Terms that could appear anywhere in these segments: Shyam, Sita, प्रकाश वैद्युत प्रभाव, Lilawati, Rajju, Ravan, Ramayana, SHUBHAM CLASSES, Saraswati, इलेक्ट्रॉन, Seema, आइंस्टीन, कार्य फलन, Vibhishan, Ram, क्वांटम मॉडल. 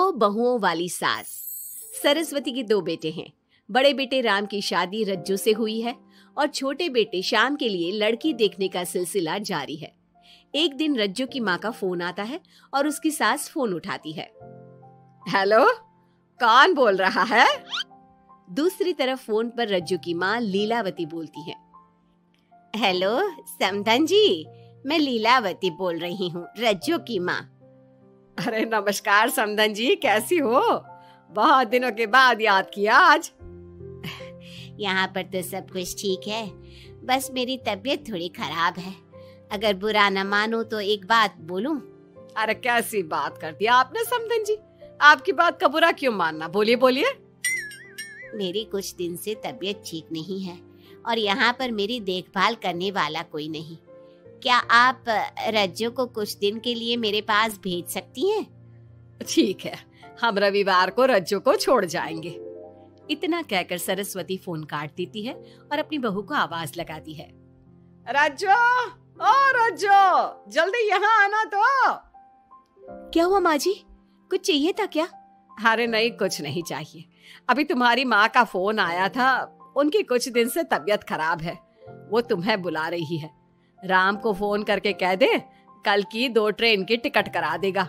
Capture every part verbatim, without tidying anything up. दो बहुओं वाली सास। सरस्वती के दो बेटे हैं। बड़े बेटे राम की शादी रज्जू से हुई है और छोटे बेटे श्याम के लिए लड़की देखने का सिलसिला जारी है। एक दिन रज्जू की माँ का फोन आता है और उसकी सास फोन उठाती है। हेलो, कौन बोल रहा है? दूसरी तरफ फोन पर रज्जू की माँ लीलावती बोलती है। हेलो समधन जी, मैं लीलावती बोल रही हूँ, रज्जू की माँ। अरे नमस्कार समधन जी, कैसी हो? बहुत दिनों के बाद याद किया आज। यहाँ पर तो सब कुछ ठीक है, बस मेरी तबीयत थोड़ी खराब है। अगर बुरा न मानो तो एक बात बोलूं? अरे कैसी बात कर दिया आपने समधन जी, आपकी बात का बुरा क्यों मानना, बोलिए बोलिए। मेरी कुछ दिन से तबीयत ठीक नहीं है और यहाँ पर मेरी देखभाल करने वाला कोई नहीं। क्या आप रज्जू को कुछ दिन के लिए मेरे पास भेज सकती हैं? ठीक है, हम रविवार को रज्जू को छोड़ जाएंगे। इतना कहकर सरस्वती फोन काट देती है और अपनी बहू को आवाज लगाती है। रज्जू, ओ रज्जू, जल्दी यहाँ आना। तो क्या हुआ माँ जी, कुछ चाहिए था क्या? अरे नहीं, कुछ नहीं चाहिए। अभी तुम्हारी माँ का फोन आया था, उनकी कुछ दिन से तबीयत खराब है, वो तुम्हें बुला रही है। राम को फोन करके कह दे कल की दो ट्रेन की टिकट करा देगा,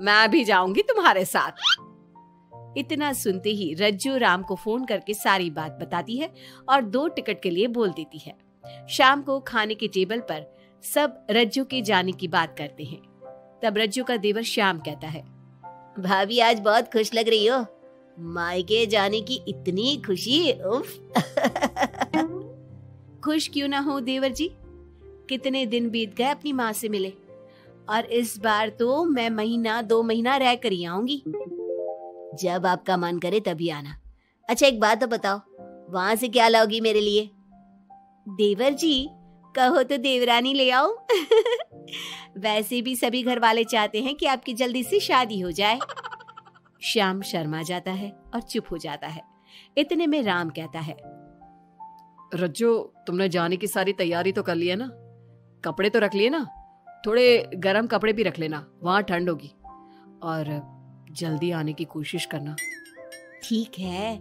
मैं भी जाऊंगी तुम्हारे साथ। इतना सुनते ही रज्जू राम को फोन करके सारी बात बताती है और दो टिकट के लिए बोल देती है। शाम को खाने के टेबल पर सब रज्जू के जाने की बात करते हैं। तब रज्जू का देवर श्याम कहता है, भाभी आज बहुत खुश लग रही हो, मायके जाने की इतनी खुशी। उफ। खुश क्यों ना हो देवर जी, कितने दिन बीत गए अपनी माँ से मिले, और इस बार तो मैं महीना दो महीना रह कर ही आऊंगी। जब आपका मन करे तभी आना। अच्छा एक बात तो बताओ, वहां से क्या लाओगी मेरे लिए? देवर जी कहो तो देवरानी ले आओ। वैसे भी सभी घर वाले चाहते हैं कि आपकी जल्दी से शादी हो जाए। श्याम शर्मा जाता है और चुप हो जाता है। इतने में राम कहता है, रज्जू तुमने जाने की सारी तैयारी तो कर ली है ना, कपड़े तो रख लिए ना, थोड़े गरम कपड़े भी रख लेना, वहाँ ठंड होगी, और जल्दी आने की कोशिश करना। ठीक है,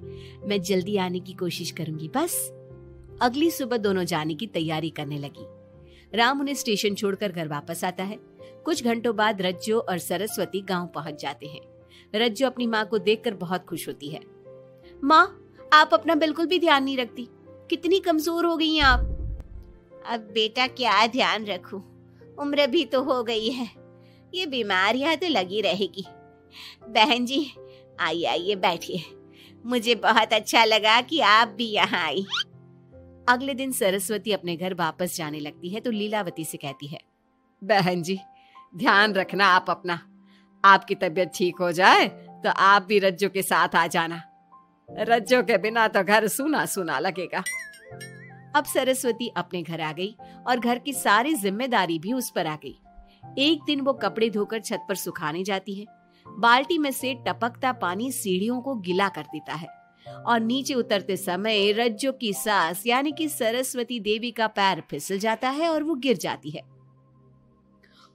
मैं जल्दी आने की कोशिश करूंगी। बस अगली सुबह दोनों जाने की तैयारी करने लगी। राम उन्हें स्टेशन छोड़कर घर वापस आता है। कुछ घंटों बाद रज्जू और सरस्वती गाँव पहुँच जाते हैं। रज्जू अपनी माँ को देखकर बहुत खुश होती है। माँ आप अपना बिल्कुल भी ध्यान नहीं रखती, कितनी कमजोर हो गई हैं आप। अब बेटा क्या ध्यान रखूं, उम्र भी तो हो गई है, ये बीमारियां तो लगी रहेगी। बहन जी आइए आइए बैठिए, मुझे बहुत अच्छा लगा कि आप भी यहाँ आई। अगले दिन सरस्वती अपने घर वापस जाने लगती है तो लीलावती से कहती है, बहन जी ध्यान रखना आप अपना, आपकी तबीयत ठीक हो जाए तो आप भी रज्जू के साथ आ जाना, रज्जू के बिना तो घर सूना सूना लगेगा। अब सरस्वती अपने घर आ गई और घर की सारी जिम्मेदारी भी उस पर आ गई। एक दिन वो कपड़े धोकर छत पर सुखाने जाती है। बाल्टी में से टपकता पानी सीढ़ियों को गीला कर देता है और नीचे उतरते समय रज्जू की सास यानी कि सरस्वती देवी का पैर फिसल जाता है और वो गिर जाती है।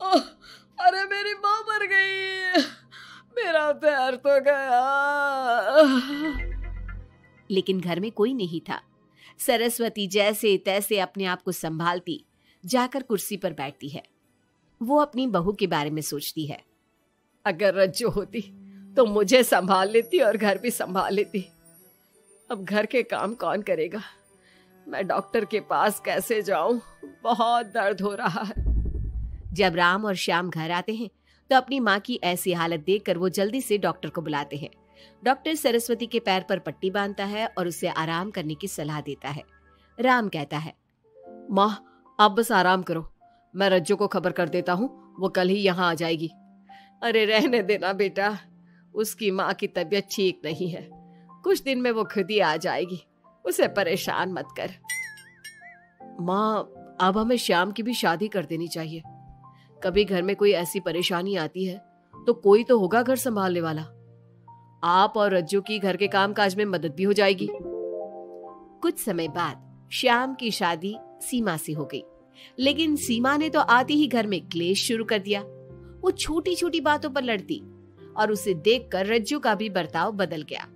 ओ, अरे मेरी माँ मर गई, मेरा पैर तो गया। लेकिन घर में कोई नहीं था। सरस्वती जैसे तैसे अपने आप को संभालती जाकर कुर्सी पर बैठती है। वो अपनी बहू के बारे में सोचती है। अगर रज्जू होती तो मुझे संभाल लेती और घर भी संभाल लेती। अब घर के काम कौन करेगा, मैं डॉक्टर के पास कैसे जाऊं, बहुत दर्द हो रहा है। जब राम और श्याम घर आते हैं तो अपनी माँ की ऐसी हालत देखकर वो जल्दी से डॉक्टर को बुलाते हैं। डॉक्टर सरस्वती के पैर पर पट्टी बांधता है और उसे आराम करने की सलाह देता है। राम कहता है, माँ आप बस आराम करो, मैं रज्जू को खबर कर देता हूँ, वो कल ही यहाँ आ जाएगी। अरे रहने देना बेटा, उसकी माँ की तबीयत ठीक नहीं है, कुछ दिन में वो खुद ही आ जाएगी, उसे परेशान मत कर। माँ अब हमें श्याम की भी शादी कर देनी चाहिए, कभी घर में कोई ऐसी परेशानी आती है तो कोई तो होगा घर संभालने वाला, आप और रज्जू की घर के कामकाज में मदद भी हो जाएगी। कुछ समय बाद श्याम की शादी सीमा से हो गई, लेकिन सीमा ने तो आते ही घर में क्लेश शुरू कर दिया। वो छोटी छोटी बातों पर लड़ती और उसे देखकर रज्जू का भी बर्ताव बदल गया।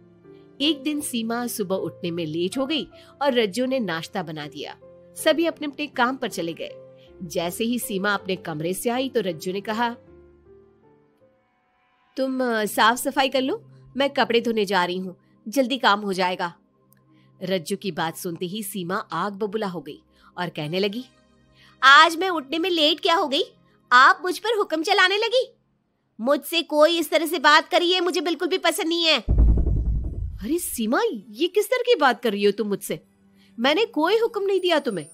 एक दिन सीमा सुबह उठने में लेट हो गई और रज्जू ने नाश्ता बना दिया। सभी अपने अपने काम पर चले गए। जैसे ही सीमा अपने कमरे से आई तो रज्जू ने कहा, तुम साफ सफाई कर लो, मैं कपड़े धोने जा रही हूँ, जल्दी काम हो जाएगा। रज्जू की बात सुनते ही सीमा आग बबूला हो गई और कहने लगी, आज मैं उठने में लेट क्या हो गई? आप मुझ पर हुक्म चलाने लगी? मुझसे कोई इस तरह से बात करिए, मुझे बिल्कुल भी पसंद नहीं है। अरे सीमा, ये किस तरह की बात कर रही हो तुम मुझसे? मैंने कोई हुक्म नहीं दिया तुम्हें,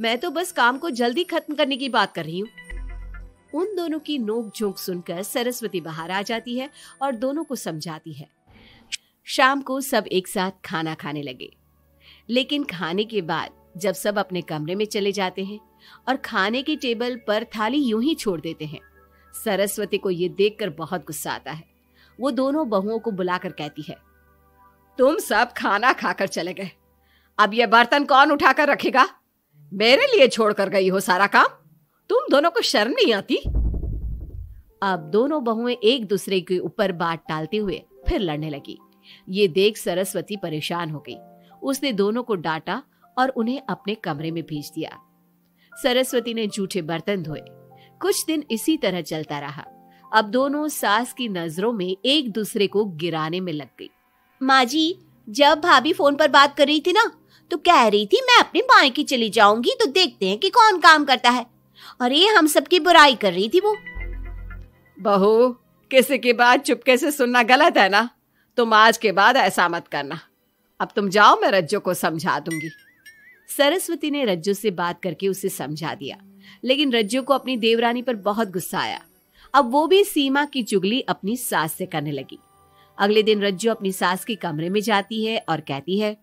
मैं तो बस काम को जल्दी खत्म करने की बात कर रही हूँ। उन दोनों की नोक झोंक सुनकर सरस्वती बाहर आ जाती है और दोनों को समझाती है। शाम को सब एक साथ खाना खाने लगे, लेकिन खाने के बाद जब सब अपने कमरे में चले जाते हैं और खाने की टेबल पर थाली यूं ही छोड़ देते हैं, सरस्वती को ये देखकर बहुत गुस्सा आता है। वो दोनों बहुओं को बुलाकर कहती है, तुम सब खाना खाकर चले गए, अब ये बर्तन कौन उठाकर रखेगा? मेरे लिए छोड़कर गई हो सारा काम, तुम दोनों को शर्म नहीं आती? अब दोनों बहुएं एक दूसरे के ऊपर बात टालते हुए फिर लड़ने लगी। ये देख सरस्वती परेशान हो गई। उसने दोनों को डांटा और उन्हें अपने कमरे में भेज दिया। सरस्वती ने जूठे बर्तन धोए। कुछ दिन इसी तरह चलता रहा। अब दोनों सास की नजरों में एक दूसरे को गिराने में लग गई। माँ जी, जब भाभी फोन पर बात कर रही थी ना, तो कह रही थी मैं अपने मायके चली जाऊंगी, तो देखते हैं कि कौन काम करता है। और ये हम सबकी बुराई कर रही थी वो। बहू, किसी की बात चुपके से सुनना गलत है ना, तुम आज के बाद ऐसा मत करना। अब तुम जाओ, मैं रज्जू को समझा दूंगी। सरस्वती ने रज्जू से बात करके उसे समझा दिया, लेकिन रज्जू को अपनी देवरानी पर बहुत गुस्सा आया। अब वो भी सीमा की चुगली अपनी सास से करने लगी। अगले दिन रज्जू अपनी सास के कमरे में जाती है और कहती है,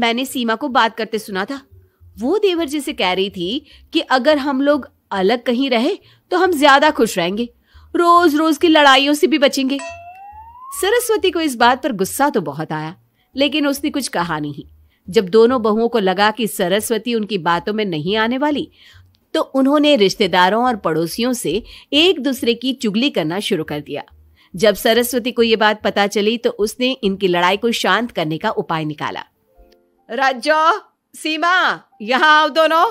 मैंने सीमा को बात करते सुना था। वो देवर जी से कह रही थी कि अगर हम लोग अलग कहीं रहे तो हम ज्यादा खुश रहेंगे, रोज रोज की लड़ाइयों से भी बचेंगे। सरस्वती को इस बात पर गुस्सा तो बहुत आया, लेकिन उसने कुछ कहा नहीं। जब दोनों बहुओं को लगा कि सरस्वती उनकी बातों में नहीं आने वाली, तो उन्होंने रिश्तेदारों और पड़ोसियों से एक दूसरे की चुगली करना शुरू कर दिया। जब सरस्वती को यह बात पता चली तो उसने इनकी लड़ाई को शांत करने का उपाय निकाला। रज्जू, सीमा, यहाँ आओ दोनों।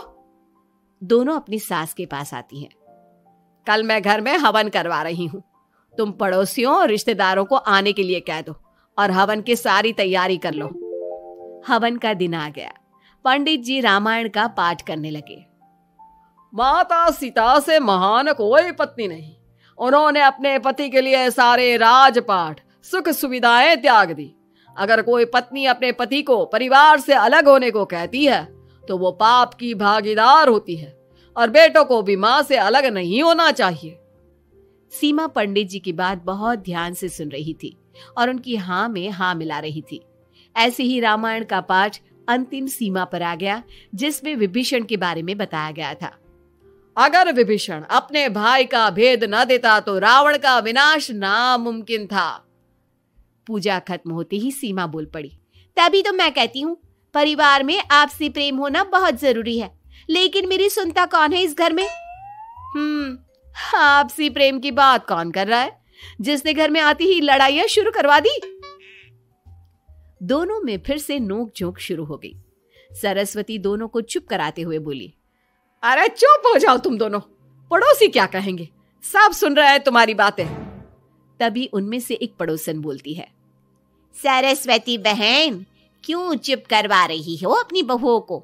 दोनों अपनी सास के पास आती हैं। कल मैं घर में हवन करवा रही हूँ, तुम पड़ोसियों और रिश्तेदारों को आने के लिए कह दो और हवन की सारी तैयारी कर लो। हवन का दिन आ गया। पंडित जी रामायण का पाठ करने लगे। माता सीता से महान कोई पत्नी नहीं, उन्होंने अपने पति के लिए सारे राजपाठ सुख सुविधाएं त्याग दी। अगर कोई पत्नी अपने पति को परिवार से अलग होने को कहती है तो वो पाप की भागीदार होती है, और बेटों को भी माँ से अलग नहीं होना चाहिए। सीमा पंडित जी की बात बहुत ध्यान से सुन रही थी और उनकी हाँ में हाँ मिला रही थी। ऐसे ही रामायण का पाठ अंतिम सीमा पर आ गया, जिसमें विभीषण के बारे में बताया गया था। अगर विभीषण अपने भाई का भेद न देता तो रावण का विनाश नामुमकिन था। पूजा खत्म होते ही सीमा बोल पड़ी, तभी तो मैं कहती हूँ परिवार में आपसी प्रेम होना बहुत जरूरी है, लेकिन मेरी सुनता कौन है इस घर में? हम्म, आपसी प्रेम की बात कौन कर रहा है, जिसने घर में आती ही लड़ाइयां शुरू करवा दी। दोनों में फिर से नोक झोंक शुरू हो गई। सरस्वती दोनों को चुप कराते हुए बोली, अरे चुप हो जाओ तुम दोनों, पड़ोसी क्या कहेंगे, सब सुन रहे हैं तुम्हारी बातें। तभी उनमें से एक पड़ोसन बोलती है, सरस्वती बहन, क्यों चुप करवा रही हो अपनी बहुओं को?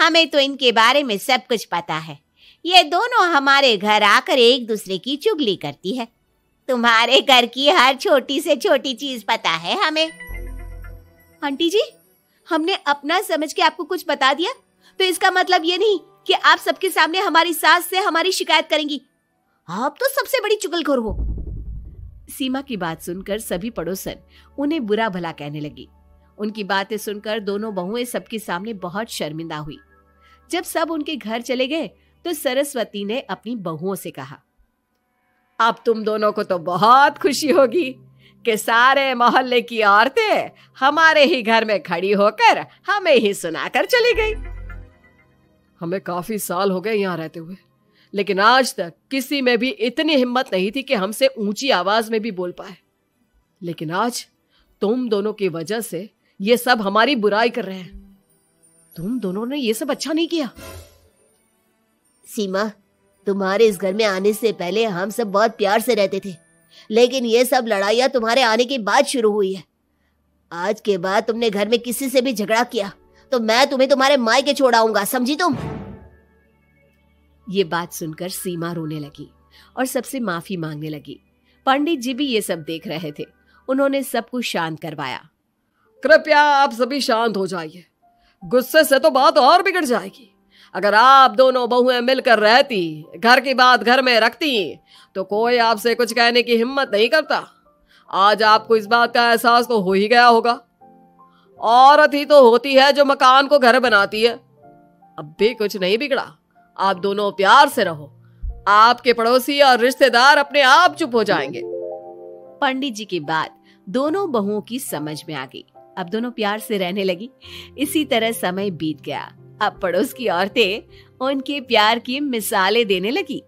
हमें तो इनके बारे में सब कुछ पता है। ये दोनों हमारे घर आकर एक दूसरे की चुगली करती है। तुम्हारे घर की हर छोटी से छोटी चीज पता है हमें। आंटी जी, हमने अपना समझ के आपको कुछ बता दिया, तो इसका मतलब ये नहीं कि आप सबके सामने हमारी सास से हमारी शिकायत करेंगी। आप तो सबसे बड़ी चुगलखोर हो। सीमा की बात सुनकर सभी पड़ोसन उन्हें बुरा भला कहने लगी। उनकी बातें सुनकर दोनों बहुएं सबके सामने बहुत शर्मिंदा हुई। जब सब उनके घर चले गए तो सरस्वती ने अपनी बहुओं से कहा, अब तुम दोनों को तो बहुत खुशी होगी कि सारे मोहल्ले की औरतें हमारे ही घर में खड़ी होकर हमें ही सुनाकर चली गई। हमें काफी साल हो गए यहाँ रहते हुए, लेकिन आज तक किसी में भी इतनी हिम्मत नहीं थी कि हमसे ऊंची आवाज में भी बोल पाए। लेकिन आज तुम दोनों की वजह से ये सब हमारी बुराई कर रहे हैं। तुम दोनों ने ये सब अच्छा नहीं किया। सीमा, तुम्हारे इस घर में आने से पहले हम सब बहुत प्यार से रहते थे, लेकिन ये सब लड़ाइयां तुम्हारे आने के बाद शुरू हुई है। आज के बाद तुमने घर में किसी से भी झगड़ा किया तो मैं तुम्हें तुम्हारे मायके छोड़ाऊंगा, समझी तुम? ये बात सुनकर सीमा रोने लगी और सबसे माफी मांगने लगी। पंडित जी भी ये सब देख रहे थे। उन्होंने सबको शांत करवाया। कृपया आप सभी शांत हो जाइए, गुस्से से तो बात और बिगड़ जाएगी। अगर आप दोनों बहुएं मिलकर रहती, घर की बात घर में रखती, तो कोई आपसे कुछ कहने की हिम्मत नहीं करता। आज आपको इस बात का एहसास तो हो ही गया होगा। औरत ही तो होती है जो मकान को घर बनाती है। अब भी कुछ नहीं बिगड़ा, आप दोनों प्यार से रहो। आपके पड़ोसी और रिश्तेदार अपने आप चुप हो जाएंगे। पंडित जी की बात दोनों बहुओं की समझ में आ गई। अब दोनों प्यार से रहने लगी। इसी तरह समय बीत गया। अब पड़ोस की औरतें उनके प्यार की मिसालें देने लगी।